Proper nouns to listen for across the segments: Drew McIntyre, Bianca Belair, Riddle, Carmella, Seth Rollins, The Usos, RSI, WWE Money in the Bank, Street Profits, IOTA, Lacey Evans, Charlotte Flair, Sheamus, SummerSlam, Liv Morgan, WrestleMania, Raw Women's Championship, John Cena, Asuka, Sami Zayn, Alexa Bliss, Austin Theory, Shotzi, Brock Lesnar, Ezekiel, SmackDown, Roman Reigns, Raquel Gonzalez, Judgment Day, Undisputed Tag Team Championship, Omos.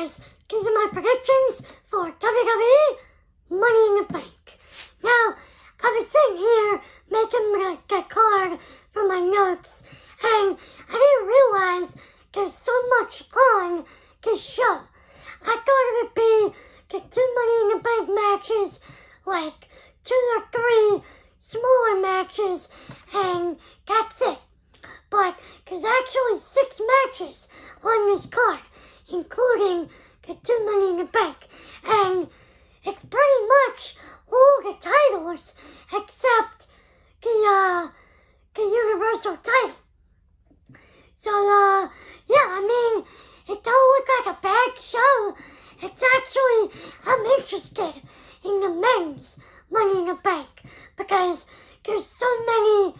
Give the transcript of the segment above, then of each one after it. guys, these are my predictions for WWE Money in the Bank. Now, I was sitting here making the card for my notes, and I didn't realize there's so much on this show. I thought it would be the two Money in the Bank matches, like 2 or 3 smaller matches, and that's it. But there's actually 6 matches on this card, including the 2 Money in the Bank. And it's pretty much all the titles except the Universal title. So, yeah, I mean, it don't look like a bad show. It's actually, I'm interested in the men's Money in the Bank because there's so many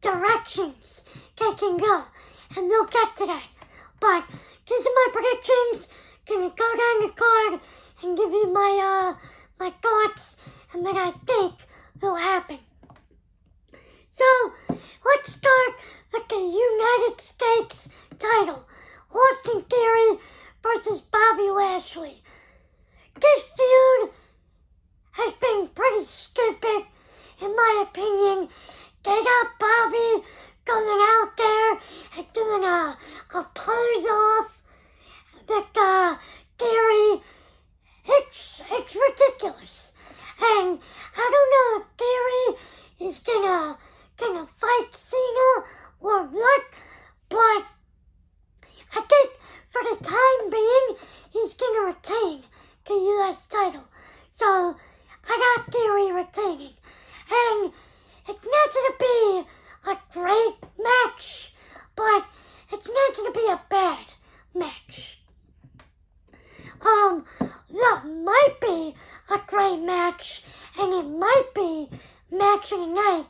directions they can go, and we'll get to that. But these are my predictions. Gonna go down the card and give you my my thoughts and what I think will happen. So let's start with the United States title: Austin Theory versus Bobby Lashley. This feud has been pretty stupid, in my opinion. They got Bobby going out there and doing a pose off with Gary. It's ridiculous. And I don't know if Gary is gonna fight Cena or what, but I think for the time being he's gonna retain the US title. So I got Gary retaining. And it's not gonna be a great match, but it's not going to be a bad match. That might be a great match, and it might be match of the night,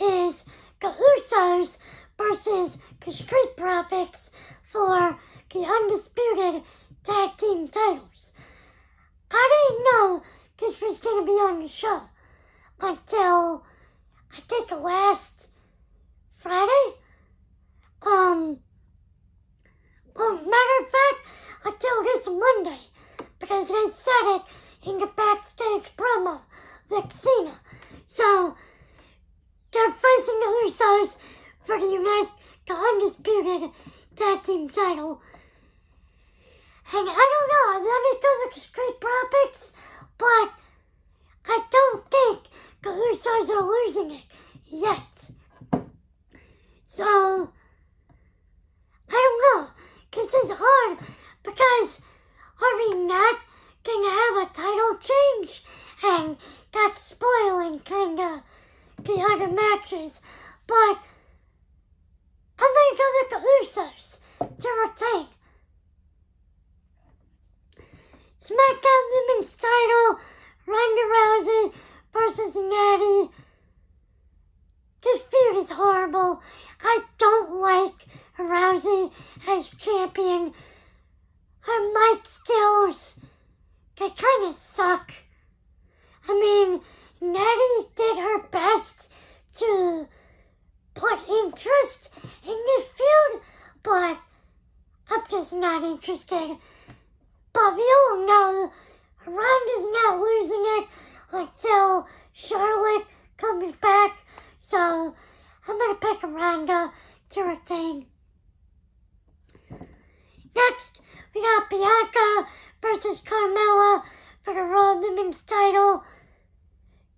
is the Usos versus the Street Profits for the Undisputed Tag Team titles. I didn't know this was going to be on the show until, I think, last Friday? Well, matter of fact, until this Monday, because they said it in the backstage promo with Cena. So they're facing the Usos for the Undisputed Tag Team title. And I don't know, I'm not gonna go with the Street Profits, but I don't think the Usos are losing it yet. So, I don't know, this is hard, because are we not going to have a title change? And that's spoiling kind of the other matches, but I'm going to go with the Usos to retain. SmackDown Women's title, Ronda Rousey versus Natty. This feud is horrible. I don't like Rousey as champion. Her mic skills, they kind of suck. I mean, Natty did her best to put interest in this feud, but I'm just not interested. But we all know Ronda's not losing it until Charlotte comes back, so I'm going to pick Ronda to retain. Next, we got Bianca versus Carmella for the Raw Women's title.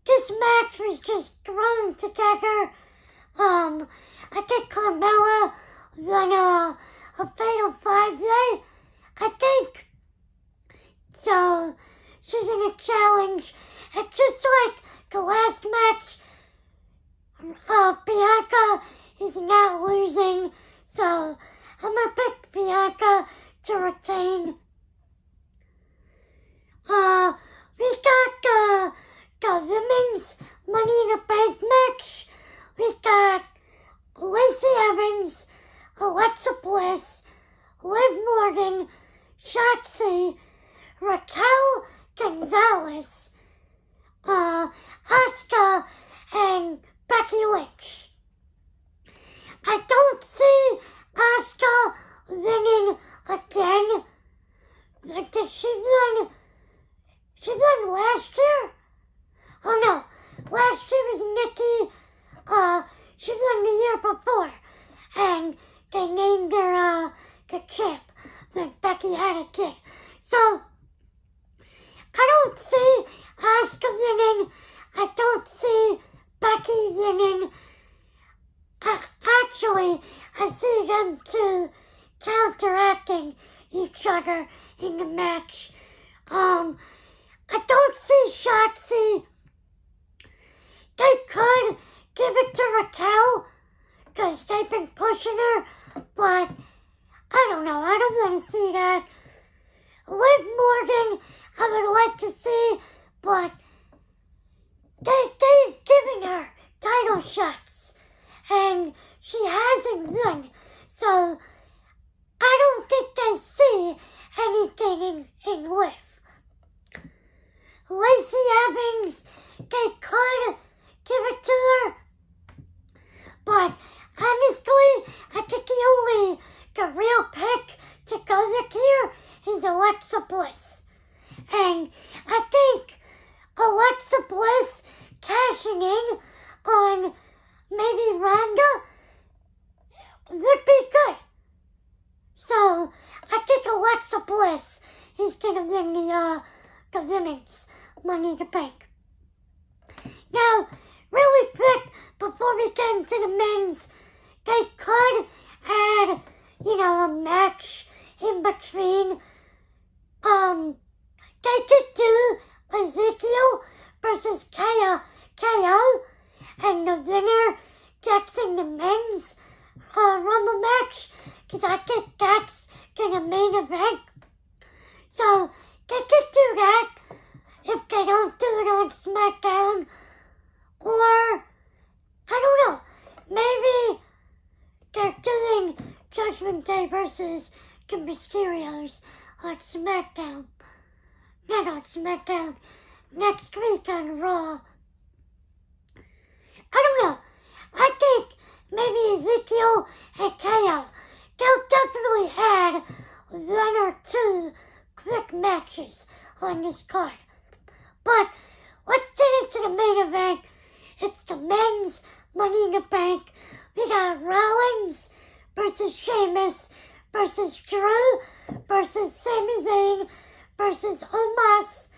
This match was just thrown together. I think Carmella won a Fatal 5-Way, I think. So she's in a challenge. And just like the last match, Bianca is not losing, so I'm gonna pick Bianca to retain. We got the women's Money in the Bank match. We got Lacey Evans, Alexa Bliss, Liv Morgan, Shotzi, Raquel Gonzalez, Asuka, and Becky Lynch. I don't see Asuka winning again. She won last year? Oh no, last year was Nikki. She won the year before, and they named her the champ when Becky had a kid. So I don't see Asuka winning. I don't see Becky winning. Actually, I see them two counteracting each other in the match. I don't see Shotzi. They could give it to Raquel because they've been pushing her, but I don't know. I don't want to see that. Liv Morgan, I would like to see, but they've given her title shots, and she hasn't won. So I don't think they see anything in Liv. Lacey Evans, they could give it to her, but honestly, I think the real pick to go with here is Alexa Bliss. And I think Alexa Bliss cashing in on maybe Ronda would be good. So I think Alexa Bliss is going to win the Women's Money in the Bank. Now, really quick, before we get into the men's, they could add, you know, a match in between. They could do Ezekiel versus KO, and the winner gets in the men's Rumble match, because I think that's going to main event. So they could do that if they don't do it on SmackDown, or I don't know, maybe they're doing Judgment Day versus The Mysterios on SmackDown. Not on SmackDown. Next week on Raw. I don't know. I think maybe Ezekiel and KO, they'll definitely add one or two quick matches on this card. But let's get into the main event. It's the men's Money in the Bank. We got Rollins versus Sheamus, versus Drew, versus Sami Zayn, versus Omos,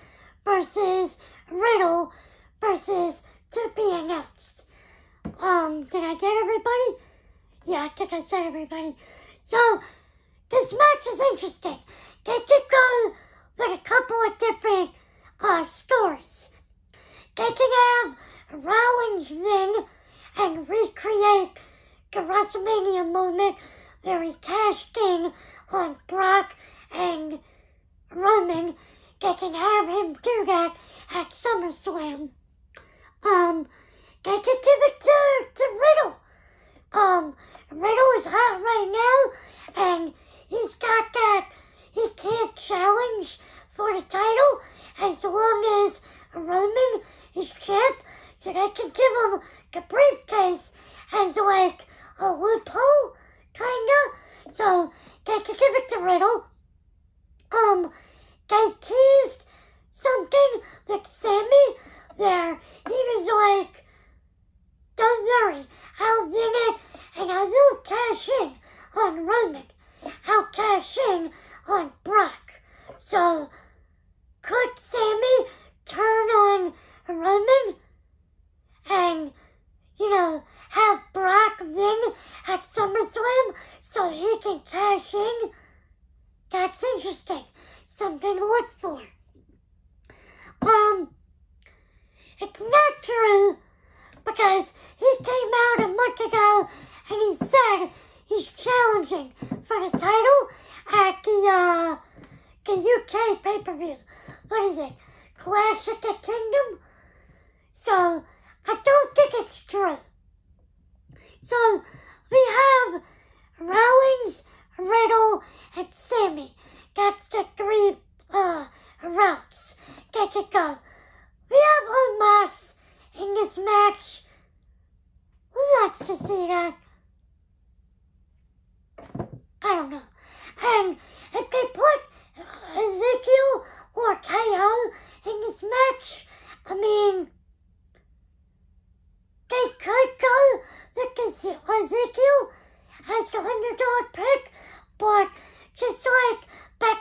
versus Riddle, versus to be announced. Did I get everybody? Yeah, I think I said everybody. So this match is interesting. They could go with a couple of different stories. They can have Rollins win and recreate the WrestleMania moment where he cashed in on Brock and Roman. They can have him do that at SummerSlam. They can give it to Riddle. Riddle is hot right now, and he's got that he can't challenge for the title as long as Roman is champ, so they can give him the briefcase as like a loophole. Kinda. So they could give it to Riddle. They teased something with Sammy where he was like, don't worry, I'll win it and I will cash in on Roman. I'll cash in on Brock. So could Sammy turn on Roman and, you know, have Brock win at SummerSlam so he can cash in? That's interesting. Something to look for. It's not true because he came out a month ago and he said he's challenging for the title at the UK pay-per-view. What is it? Clash at the Kingdom? So I don't think it's true. So we have Rollins, Riddle, and Sammy. That's the three routes that could go. We have Omos in this match. Who wants to see that? I don't know. And if they put Ezekiel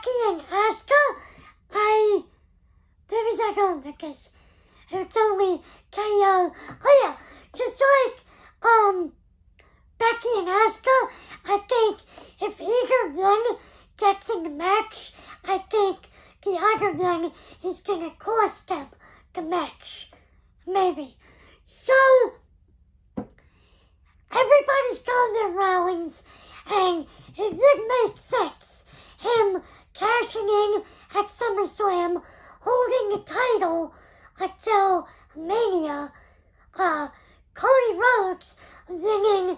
Becky and Asuka, maybe I don't know, because it's only KO. Oh yeah, just like Becky and Asuka, I think if either one gets in the match, I think the other one is gonna cost them the match, maybe. So everybody's going to Rollins, and it would make sense him cashing in at SummerSlam, holding the title until Mania, Cody Rhodes winning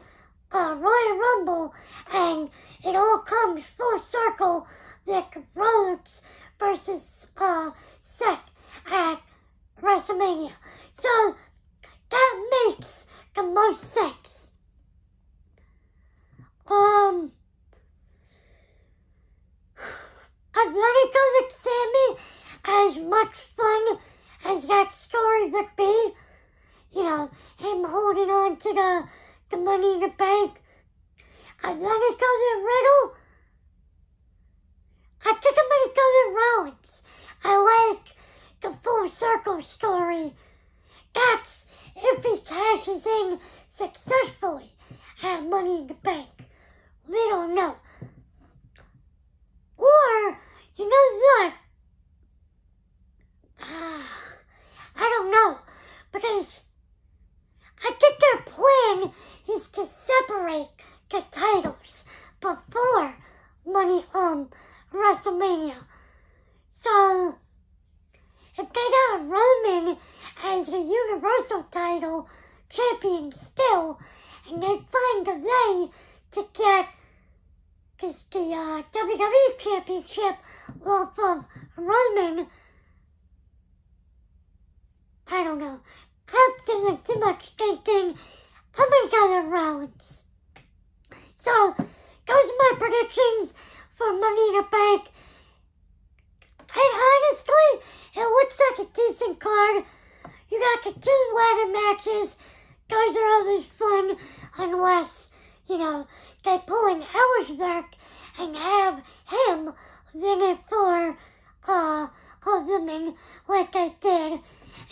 Royal Rumble, and it all comes full circle with Rhodes versus Seth at WrestleMania. So that makes the most sense. I'm gonna go with Sammy. As much fun as that story would be, you know, him holding on to the money in the bank, I'm gonna go to Riddle. I think I'm gonna go to Rollins. I like the full circle story. That's if he cashes in successfully at Money in the Bank. We don't know. Or, you know what? I don't know, because I think their plan is to separate the titles before Money WrestleMania. So if they got Roman as the Universal title champion still, and they find a way to get the WWE Championship off of Roman, I don't know. I'm doing too much thinking. I'm gonna go to Rollins. So, those are my predictions for Money in the Bank. And honestly, it looks like a decent card. You got the two ladder matches. Those are always fun, unless, you know, they pull in Ellsworth and have him win it for a woman like they did.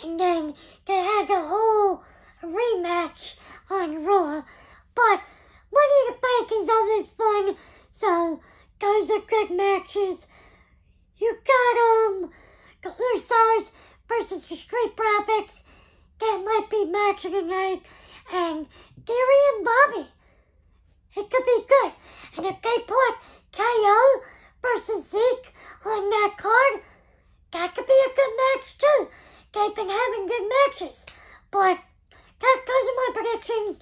And then they had the whole rematch on Raw. But Money in the Bank is always fun, so those are good matches. You got the Usos versus the Street Profits. That might be match of the night. And Gary and Bobby. It could be good. And if they put KO versus Zeke on that card, that could be a good match too. They've been having good matches. But those are my predictions.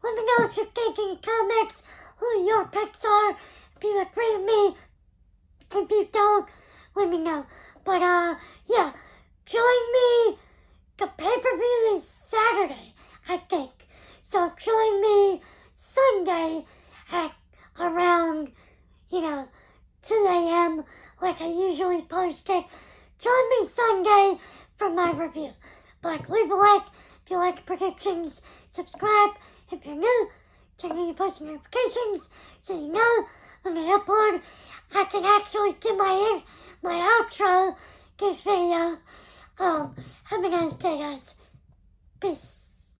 Let me know what you think in the comments, who your picks are. If you agree with me, if you don't, let me know. But yeah, join me. The pay-per-view is Saturday, I think. So join me Sunday at around, you know, 2 a.m. like I usually post it. Join me Sunday for my review. But leave a like if you like predictions. Subscribe if you're new. Turn on your post notifications so you know when I upload. I can actually do my outro this video. Have a nice day, guys. Peace.